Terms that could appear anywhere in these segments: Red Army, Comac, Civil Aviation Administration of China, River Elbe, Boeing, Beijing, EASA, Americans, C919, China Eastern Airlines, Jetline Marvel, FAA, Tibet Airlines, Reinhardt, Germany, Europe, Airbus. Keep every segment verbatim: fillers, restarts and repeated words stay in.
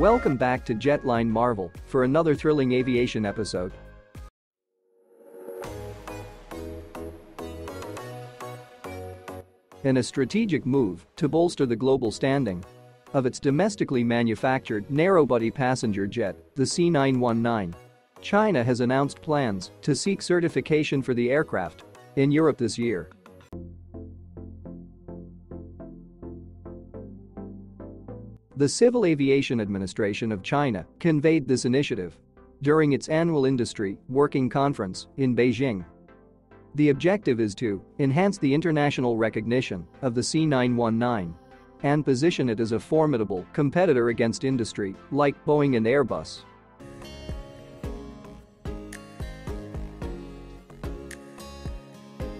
Welcome back to Jetline Marvel for another thrilling aviation episode. In a strategic move to bolster the global standing of its domestically manufactured narrow-body passenger jet, the C nine one nine, China has announced plans to seek certification for the aircraft in Europe this year. The Civil Aviation Administration of China conveyed this initiative during its annual industry working conference in Beijing. The objective is to enhance the international recognition of the C nine one nine and position it as a formidable competitor against industry like Boeing and Airbus.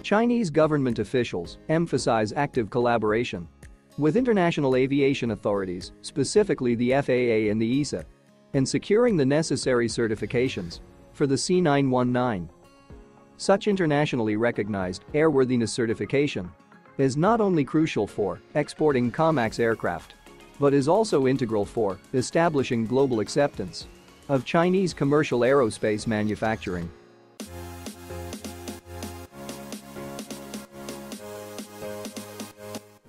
Chinese government officials emphasize active collaboration with international aviation authorities, specifically the F A A and the E A S A, in securing the necessary certifications for the C nine one nine. Such internationally recognized airworthiness certification is not only crucial for exporting Comac's aircraft, but is also integral for establishing global acceptance of Chinese commercial aerospace manufacturing.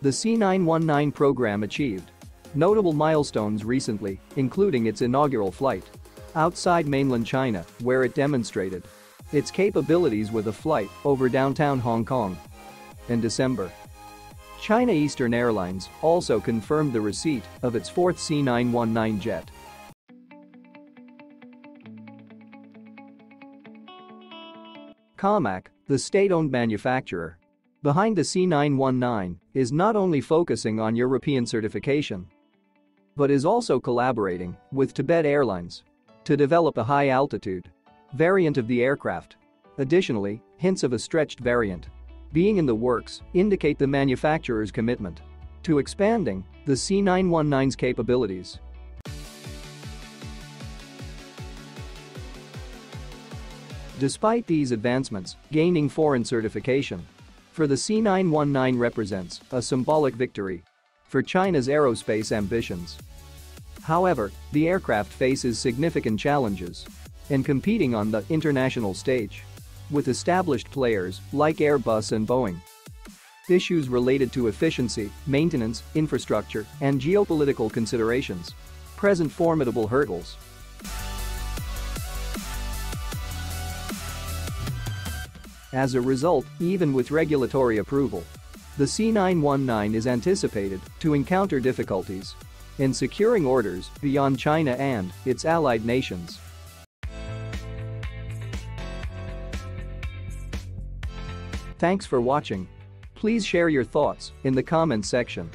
The C nine one nine program achieved notable milestones recently, including its inaugural flight outside mainland China, where it demonstrated its capabilities with a flight over downtown Hong Kong. In December, China Eastern Airlines also confirmed the receipt of its fourth C nine one nine jet. Comac, the state-owned manufacturer behind the C nine one nine, is not only focusing on European certification, but is also collaborating with Tibet Airlines to develop a high-altitude variant of the aircraft. Additionally, hints of a stretched variant being in the works indicate the manufacturer's commitment to expanding the C nine one nine's capabilities. Despite these advancements, gaining foreign certification for the C nine one nine represents a symbolic victory for China's aerospace ambitions. However, the aircraft faces significant challenges in competing on the international stage with established players like Airbus and Boeing. Issues related to efficiency, maintenance, infrastructure, and geopolitical considerations present formidable hurdles. As a result, even with regulatory approval, the C nine one nine is anticipated to encounter difficulties in securing orders beyond China and its allied nations. Thanks for watching. Please share your thoughts in the comments section.